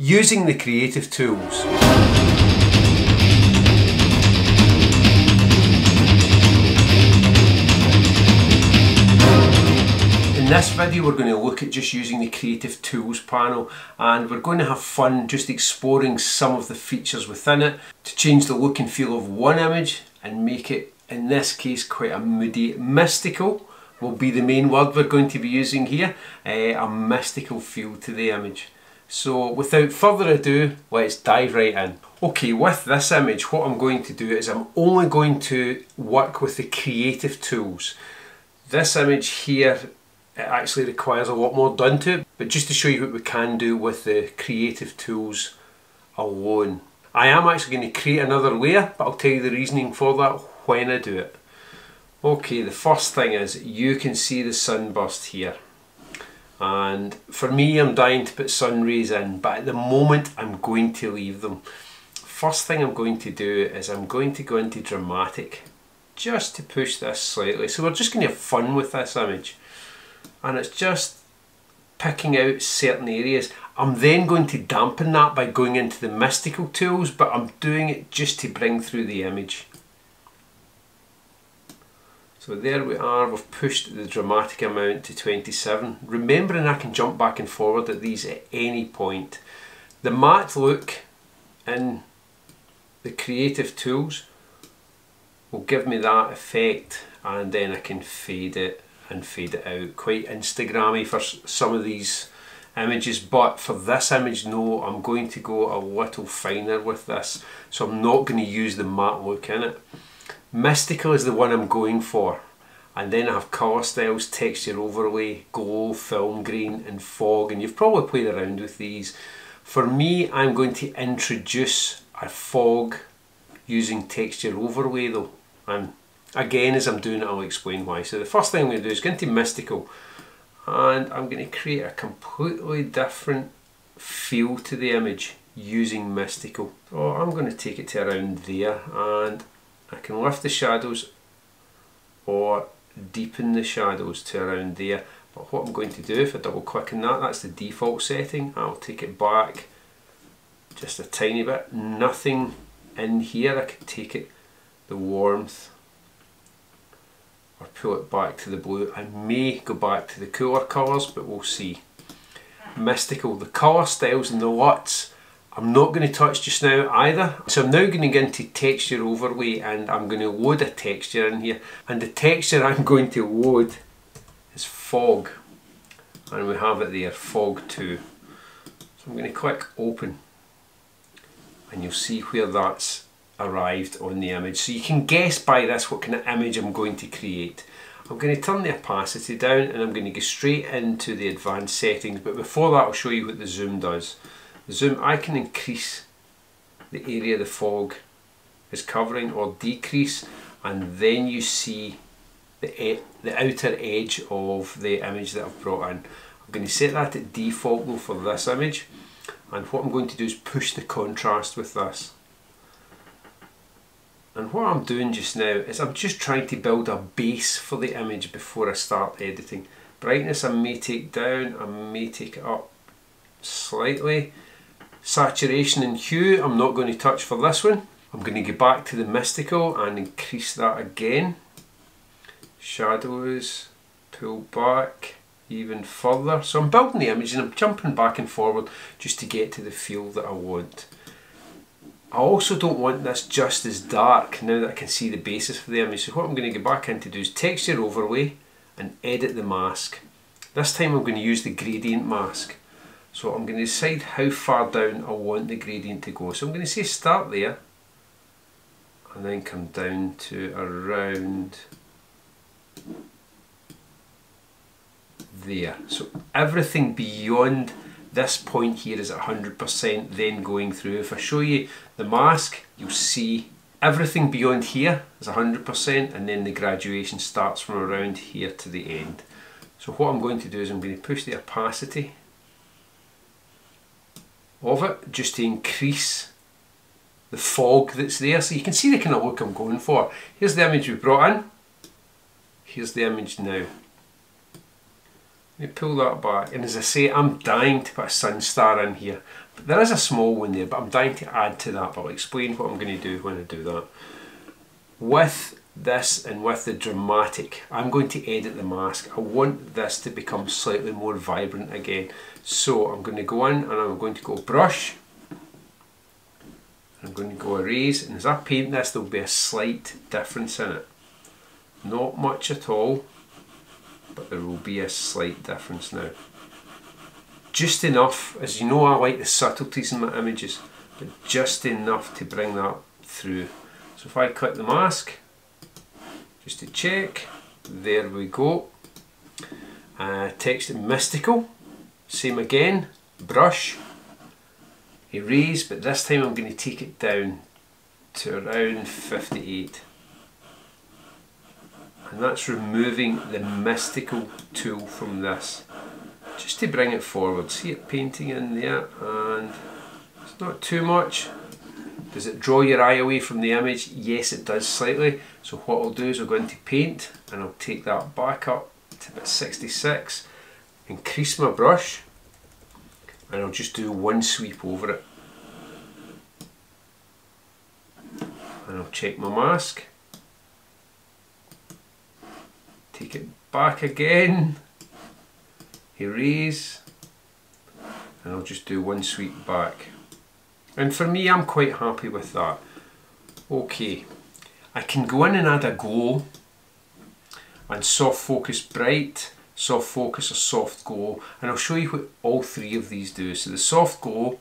Using the creative tools. In this video we're going to look at just using the creative tools panel, and we're going to have fun just exploring some of the features within it to change the look and feel of one image and make it, in this case, quite a moody, mystical will be the main word we're going to be using here, a mystical feel to the image. So without further ado, let's dive right in. Okay, with this image what I'm going to do is I'm only going to work with the creative tools. This image here, it actually requires a lot more done to it, but just to show you what we can do with the creative tools alone. I am actually going to create another layer, but I'll tell you the reasoning for that when I do it. Okay, the first thing is you can see the sunburst here. And for me, I'm dying to put sun rays in, but at the moment I'm going to leave them. First thing I'm going to do is I'm going to go into dramatic just to push this slightly. So we're just going to have fun with this image, and it's just picking out certain areas. I'm then going to dampen that by going into the mystical tools, but I'm doing it just to bring through the image. So there we are, we've pushed the dramatic amount to 27. Remembering I can jump back and forward at these at any point. The matte look in the creative tools will give me that effect, and then I can fade it and fade it out. Quite Instagram-y for some of these images, but for this image, no, I'm going to go a little finer with this. So I'm not going to use the matte look in it. Mystical is the one I'm going for, and then I have colour styles, texture overlay, glow, film grain and fog, and you've probably played around with these. For me, I'm going to introduce a fog using texture overlay though, and again as I'm doing it I'll explain why. So the first thing I'm going to do is go into mystical, and I'm going to create a completely different feel to the image using mystical. So I'm going to take it to around there, and I can lift the shadows or deepen the shadows to around there. But what I'm going to do, if I double click on that, that's the default setting. I'll take it back just a tiny bit. Nothing in here. I could take it, the warmth, or pull it back to the blue. I may go back to the cooler colours, but we'll see. Mystical, the colour styles and the LUTs. I'm not going to touch just now either. So I'm now going to get into texture overlay, and I'm going to load a texture in here. And the texture I'm going to load is fog. And we have it there, fog 2. So I'm going to click open. And you'll see where that's arrived on the image. So you can guess by this what kind of image I'm going to create. I'm going to turn the opacity down, and I'm going to go straight into the advanced settings. But before that I'll show you what the zoom does. Zoom, I can increase the area the fog is covering or decrease, and then you see the outer edge of the image that I've brought in. I'm going to set that at default though for this image, and what I'm going to do is push the contrast with this. And what I'm doing just now is I'm just trying to build a base for the image before I start editing. Brightness I may take down, I may take it up slightly. Saturation and hue I'm not going to touch for this one. I'm going to go back to the mystical and increase that again. Shadows, pull back even further. So I'm building the image and I'm jumping back and forward just to get to the feel that I want. I also don't want this just as dark now that I can see the basis for the image. So what I'm going to go back in to do is texture overlay and edit the mask. This time I'm going to use the gradient mask. So I'm going to decide how far down I want the gradient to go. So I'm going to say start there and then come down to around there. So everything beyond this point here is 100% then going through. If I show you the mask, you'll see everything beyond here is 100%, and then the graduation starts from around here to the end. So what I'm going to do is I'm going to push the opacity of it just to increase the fog that's there, so you can see the kind of look I'm going for. Here's the image we brought in, here's the image now. Let me pull that back, and as I say, I'm dying to put a sun star in here. There is a small one there, but I'm dying to add to that, but I'll explain what I'm going to do when I do that. With this and with the dramatic, I'm going to edit the mask. I want this to become slightly more vibrant again. So I'm going to go in and I'm going to go brush. I'm going to go erase, and as I paint this, there'll be a slight difference in it. Not much at all, but there will be a slight difference now. Just enough, as you know, I like the subtleties in my images, but just enough to bring that through. So if I click the mask, just to check, there we go. Text mystical, same again, brush, erase, but this time I'm going to take it down to around 58. And that's removing the mystical tool from this, just to bring it forward. See it painting in there, and it's not too much. Does it draw your eye away from the image? Yes, it does slightly. So what I'll do is I'll go into paint and I'll take that back up to about 66, increase my brush, and I'll just do one sweep over it. And I'll check my mask. Take it back again, erase, and I'll just do one sweep back. And for me, I'm quite happy with that. Okay, I can go in and add a glow, and soft focus bright, soft focus or soft glow, and I'll show you what all three of these do. So the soft glow,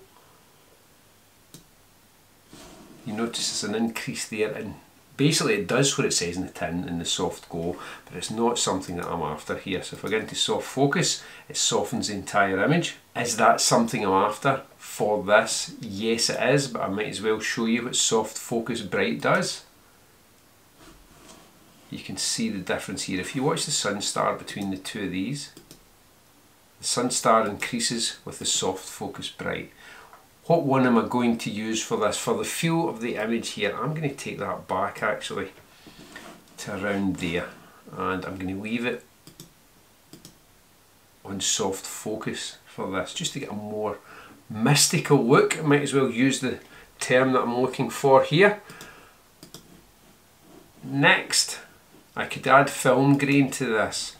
you notice there's an increase there, and basically it does what it says in the tin in the soft glow, but it's not something that I'm after here. So if I go into soft focus, it softens the entire image. Is that something I'm after for this? Yes it is, but I might as well show you what soft focus bright does. You can see the difference here. If you watch the sun star between the two of these, the sun star increases with the soft focus bright. What one am I going to use for this? For the feel of the image here, I'm going to take that back actually to around there, and I'm going to leave it on soft focus for this, just to get a more mystical look. I might as well use the term that I'm looking for here. Next, I could add film grain to this,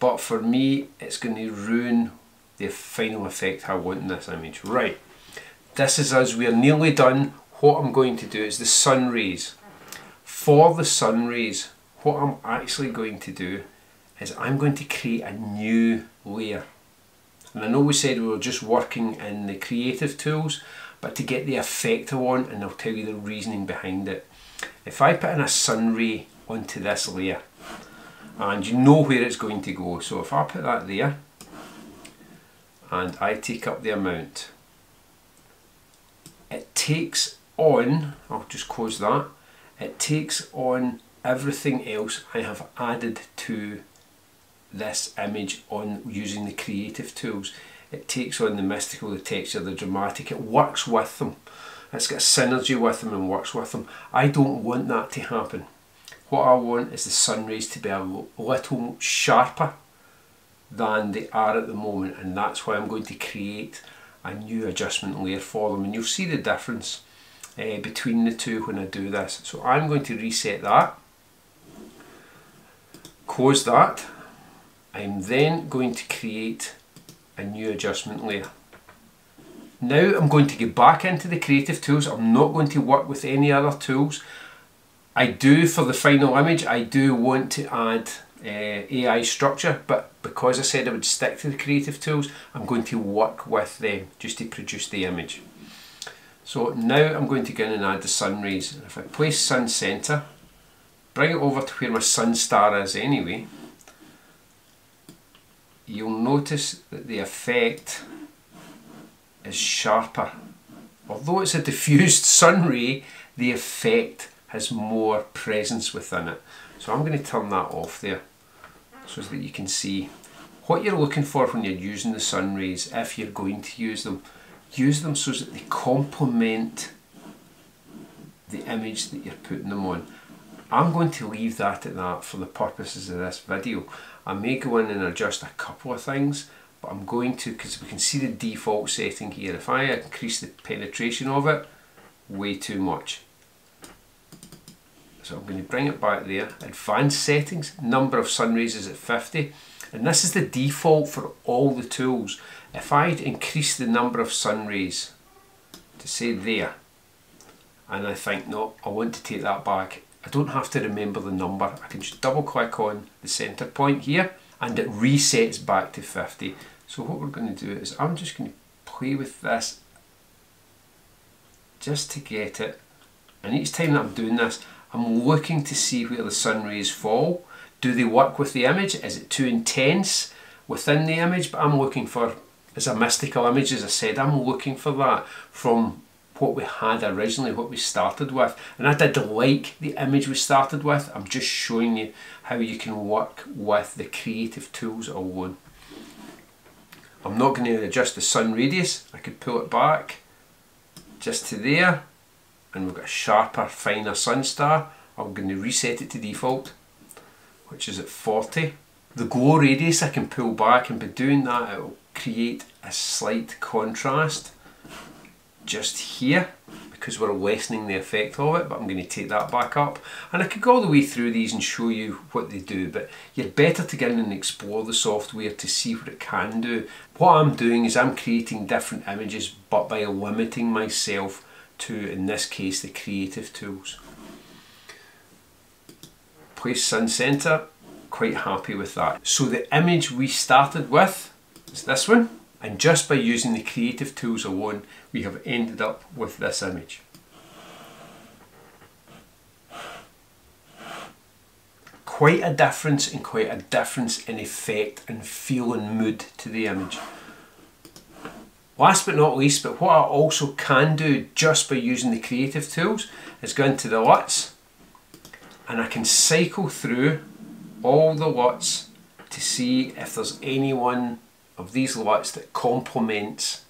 but for me it's going to ruin the final effect I want in this image. Right, this is us, we are nearly done. What I'm going to do is the sun rays. For the sun rays, what I'm actually going to do is I'm going to create a new layer. And I know we said we were just working in the creative tools, but to get the effect I want, and I'll tell you the reasoning behind it. If I put in a sun ray onto this layer, and you know where it's going to go, so if I put that there, and I take up the amount, it takes on, I'll just close that, it takes on everything else I have added to this image on using the creative tools. It takes on the mystical, the texture, the dramatic, it works with them. It's got synergy with them and works with them. I don't want that to happen. What I want is the sun rays to be a little sharper than they are at the moment, and that's why I'm going to create a new adjustment layer for them, and you'll see the difference between the two when I do this. So I'm going to reset that, close that. I'm then going to create a new adjustment layer. Now I'm going to get back into the creative tools. I'm not going to work with any other tools. I do, for the final image, I do want to add AI structure, but because I said I would stick to the creative tools, I'm going to work with them just to produce the image. So now I'm going to go in and add the sun rays. If I place sun center, bring it over to where my sun star is anyway, you'll notice that the effect is sharper. Although it's a diffused sun ray, the effect has more presence within it. So I'm going to turn that off there, so that you can see what you're looking for when you're using the sun rays. If you're going to use them so that they complement the image that you're putting them on. I'm going to leave that at that for the purposes of this video. I may go in and adjust a couple of things, but I'm going to, because we can see the default setting here, if I increase the penetration of it, way too much. So I'm going to bring it back there, advanced settings, number of sun rays is at 50, and this is the default for all the tools. If I'd increase the number of sun rays to say there, and I think, no, I want to take that back, I don't have to remember the number, I can just double click on the center point here and it resets back to 50. So what we're going to do is I'm just going to play with this just to get it, and each time that I'm doing this I'm looking to see where the sun rays fall. Do they work with the image? Is it too intense within the image? But I'm looking for, as a mystical image, as I said, I'm looking for that from what we had originally, what we started with. And I did like the image we started with. I'm just showing you how you can work with the creative tools alone. I'm not going to adjust the sun radius. I could pull it back just to there, and we've got a sharper, finer sun star. I'm going to reset it to default, which is at 40. The glow radius I can pull back, and by doing that it will create a slight contrast just here because we're lessening the effect of it, but I'm going to take that back up. And I could go all the way through these and show you what they do, but you're better to get in and explore the software to see what it can do. What I'm doing is I'm creating different images, but by limiting myself to, in this case, the creative tools. Place sun center, quite happy with that. So the image we started with is this one, and just by using the creative tools alone we have ended up with this image. Quite a difference, and quite a difference in effect and feel and mood to the image. Last but not least, but what I also can do just by using the creative tools is go into the LUTs, and I can cycle through all the LUTs to see if there's any one of these LUTs that complements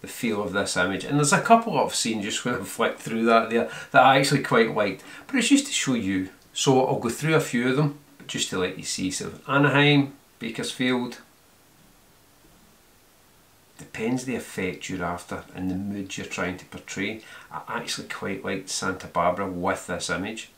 the feel of this image. And there's a couple I've seen just when I flicked through that there that I actually quite liked, but it's just to show you. So I'll go through a few of them just to let you see. So Anaheim, Bakersfield, depends the effect you're after and the mood you're trying to portray. I actually quite liked Santa Barbara with this image.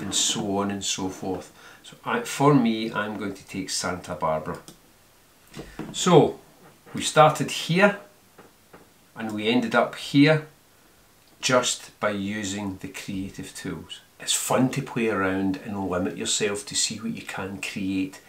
And so on and so forth. So for me, I'm going to take Santa Barbara. So we started here and we ended up here just by using the creative tools. It's fun to play around and limit yourself to see what you can create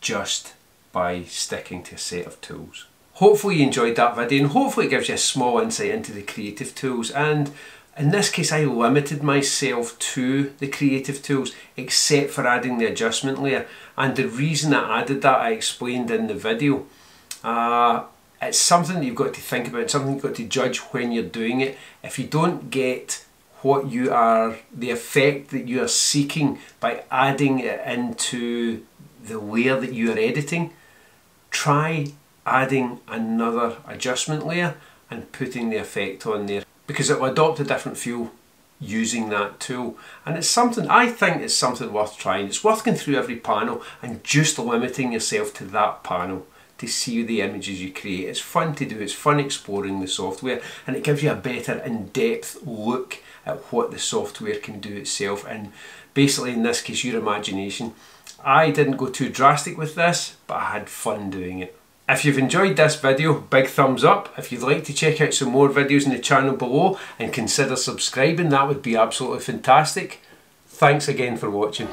just by sticking to a set of tools. Hopefully you enjoyed that video, and hopefully it gives you a small insight into the creative tools. And in this case, I limited myself to the creative tools except for adding the adjustment layer. And the reason I added that, I explained in the video. It's something that you've got to think about, something you've got to judge when you're doing it. If you don't get what you are, the effect that you are seeking by adding it into the layer that you are editing, try adding another adjustment layer and putting the effect on there, because it will adopt a different feel using that tool. And it's something, I think it's something worth trying. It's worth going through every panel and just limiting yourself to that panel to see the images you create. It's fun to do, it's fun exploring the software, and it gives you a better in-depth look at what the software can do itself, and basically in this case your imagination. I didn't go too drastic with this, but I had fun doing it. If you've enjoyed this video, big thumbs up. If you'd like to check out some more videos in the channel below and consider subscribing, that would be absolutely fantastic. Thanks again for watching.